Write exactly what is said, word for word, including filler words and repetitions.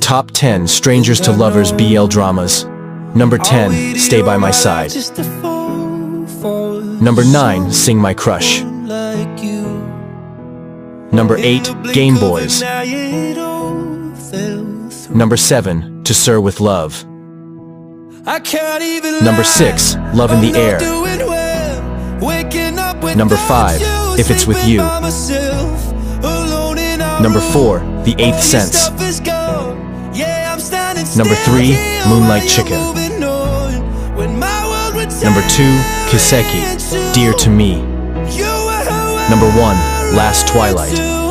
Top ten Strangers to Lovers B L Dramas. Number ten, Stay By My Side. Number nine, Sing My Crush. Number eight, Game Boys. Number seven, To Sir With Love. Number six, Love in the Air. Number five, If It's With You. Number four, The Eighth Sense. Number three, Moonlight Chicken. Number two, Kiseki, Dear to Me. Number one, Last Twilight.